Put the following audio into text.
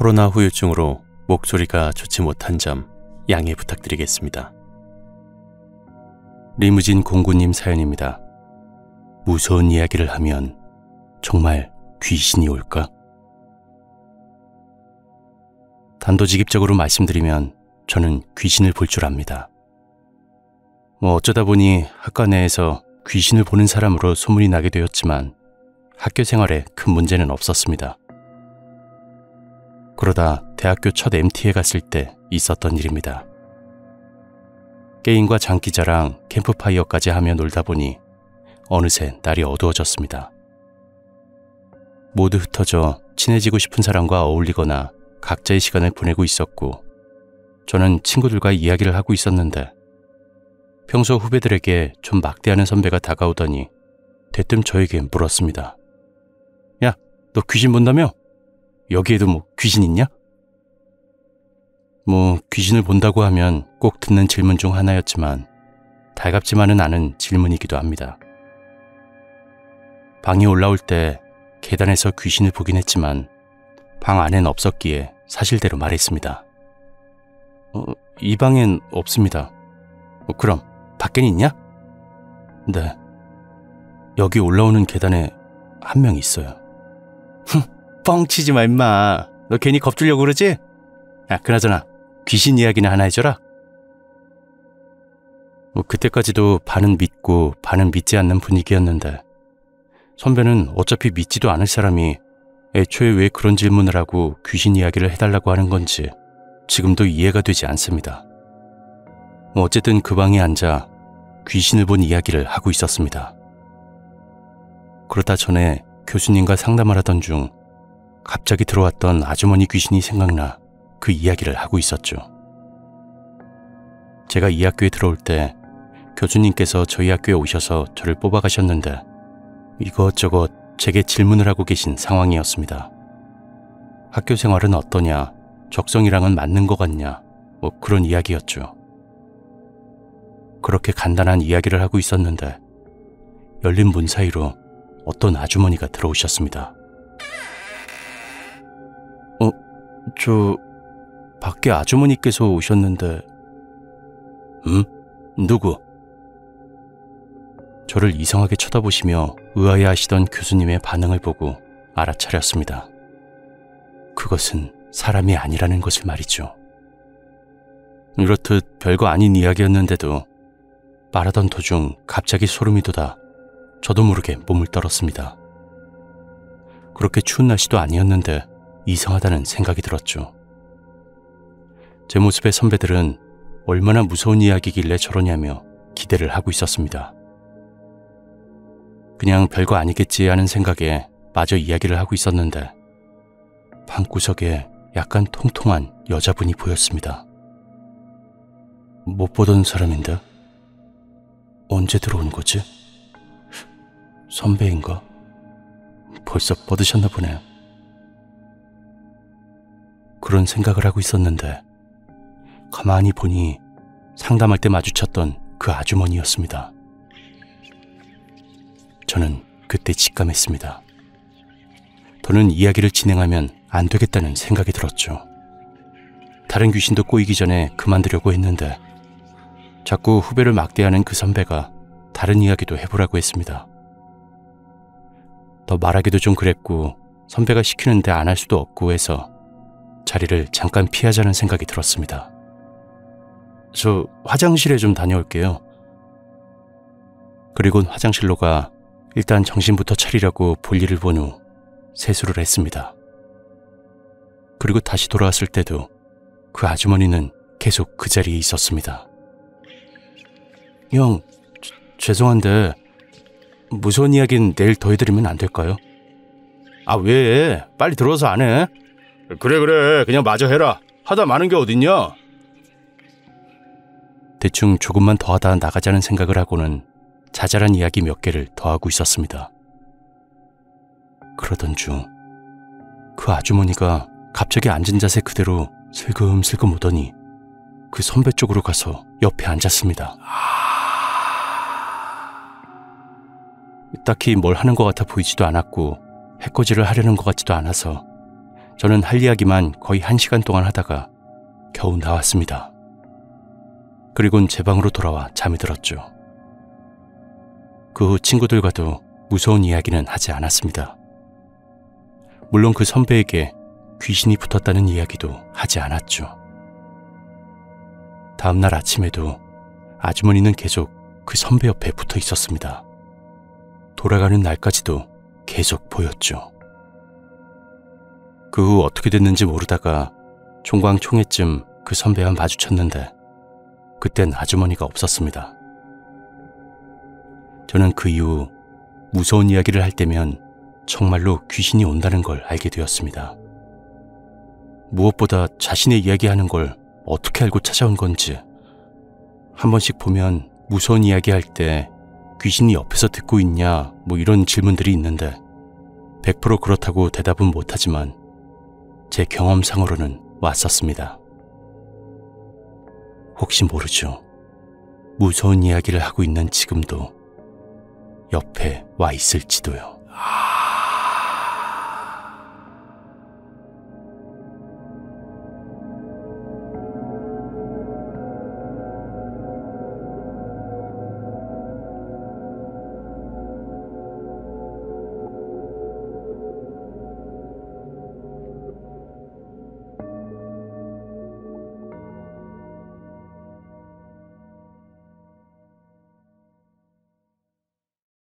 코로나 후유증으로 목소리가 좋지 못한 점 양해 부탁드리겠습니다. 리무진 공구님 사연입니다. 무서운 이야기를 하면 정말 귀신이 올까? 단도직입적으로 말씀드리면 저는 귀신을 볼 줄 압니다. 어쩌다 보니 학과 내에서 귀신을 보는 사람으로 소문이 나게 되었지만 학교 생활에 큰 문제는 없었습니다. 그러다 대학교 첫 MT에 갔을 때 있었던 일입니다. 게임과 장기자랑 캠프파이어까지 하며 놀다 보니 어느새 날이 어두워졌습니다. 모두 흩어져 친해지고 싶은 사람과 어울리거나 각자의 시간을 보내고 있었고, 저는 친구들과 이야기를 하고 있었는데 평소 후배들에게 좀 막대하는 선배가 다가오더니 대뜸 저에게 물었습니다. 야, 너 귀신 본다며? 여기에도 뭐 귀신 있냐? 귀신을 본다고 하면 꼭 듣는 질문 중 하나였지만 달갑지만은 않은 질문이기도 합니다. 방에 올라올 때 계단에서 귀신을 보긴 했지만 방 안엔 없었기에 사실대로 말했습니다. 이 방엔 없습니다. 그럼 밖엔 있냐? 네. 여기 올라오는 계단에 한 명 있어요. 뻥치지 마 임마. 너 괜히 겁주려고 그러지? 야, 그나저나 귀신 이야기나 하나 해줘라. 그때까지도 반은 믿고 반은 믿지 않는 분위기였는데 선배는 어차피 믿지도 않을 사람이 애초에 왜 그런 질문을 하고 귀신 이야기를 해달라고 하는 건지 지금도 이해가 되지 않습니다. 어쨌든 그 방에 앉아 귀신을 본 이야기를 하고 있었습니다. 그러다 전에 교수님과 상담을 하던 중 갑자기 들어왔던 아주머니 귀신이 생각나 그 이야기를 하고 있었죠. 제가 이 학교에 들어올 때 교수님께서 저희 학교에 오셔서 저를 뽑아가셨는데 이것저것 제게 질문을 하고 계신 상황이었습니다. 학교 생활은 어떠냐, 적성이랑은 맞는 것 같냐, 그런 이야기였죠. 그렇게 간단한 이야기를 하고 있었는데 열린 문 사이로 어떤 아주머니가 들어오셨습니다. 저 밖에 아주머니께서 오셨는데... 응? 누구? 저를 이상하게 쳐다보시며 의아해하시던 교수님의 반응을 보고 알아차렸습니다. 그것은 사람이 아니라는 것을 말이죠. 이렇듯 별거 아닌 이야기였는데도 말하던 도중 갑자기 소름이 돋아 저도 모르게 몸을 떨었습니다. 그렇게 추운 날씨도 아니었는데 이상하다는 생각이 들었죠. 제 모습에 선배들은 얼마나 무서운 이야기길래 저러냐며 기대를 하고 있었습니다. 그냥 별거 아니겠지 하는 생각에 마저 이야기를 하고 있었는데 방구석에 약간 통통한 여자분이 보였습니다. 못 보던 사람인데? 언제 들어온 거지? 선배인가? 벌써 뻗으셨나 보네. 그런 생각을 하고 있었는데 가만히 보니 상담할 때 마주쳤던 그 아주머니였습니다. 저는 그때 직감했습니다. 더는 이야기를 진행하면 안 되겠다는 생각이 들었죠. 다른 귀신도 꼬이기 전에 그만두려고 했는데 자꾸 후배를 막대하는 그 선배가 다른 이야기도 해보라고 했습니다. 더 말하기도 좀 그랬고 선배가 시키는데 안 할 수도 없고 해서 자리를 잠깐 피하자는 생각이 들었습니다. 저 화장실에 좀 다녀올게요. 그리곤 화장실로 가 일단 정신부터 차리려고 볼일을 본 후 세수를 했습니다. 그리고 다시 돌아왔을 때도 그 아주머니는 계속 그 자리에 있었습니다. 형, 죄송한데 무서운 이야기는 내일 더 해드리면 안 될까요? 아, 왜? 빨리 들어와서 안 해? 그래 그냥 마저 해라. 하다 마는 게 어딨냐? 대충 조금만 더 하다 나가자는 생각을 하고는 자잘한 이야기 몇 개를 더 하고 있었습니다. 그러던 중 그 아주머니가 갑자기 앉은 자세 그대로 슬금슬금 오더니 그 선배 쪽으로 가서 옆에 앉았습니다. 딱히 뭘 하는 것 같아 보이지도 않았고 해코지를 하려는 것 같지도 않아서 저는 할 이야기만 거의 1시간 동안 하다가 겨우 나왔습니다. 그리곤 제 방으로 돌아와 잠이 들었죠. 그 후 친구들과도 무서운 이야기는 하지 않았습니다. 물론 그 선배에게 귀신이 붙었다는 이야기도 하지 않았죠. 다음날 아침에도 아주머니는 계속 그 선배 옆에 붙어 있었습니다. 돌아가는 날까지도 계속 보였죠. 그 후 어떻게 됐는지 모르다가 종강총회쯤 그 선배와 마주쳤는데 그땐 아주머니가 없었습니다. 저는 그 이후 무서운 이야기를 할 때면 정말로 귀신이 온다는 걸 알게 되었습니다. 무엇보다 자신의 이야기하는 걸 어떻게 알고 찾아온 건지, 한 번씩 보면 무서운 이야기할 때 귀신이 옆에서 듣고 있냐 뭐 이런 질문들이 있는데 100% 그렇다고 대답은 못하지만 제 경험상으로는 왔었습니다. 혹시 모르죠. 무서운 이야기를 하고 있는 지금도 옆에 와 있을지도요.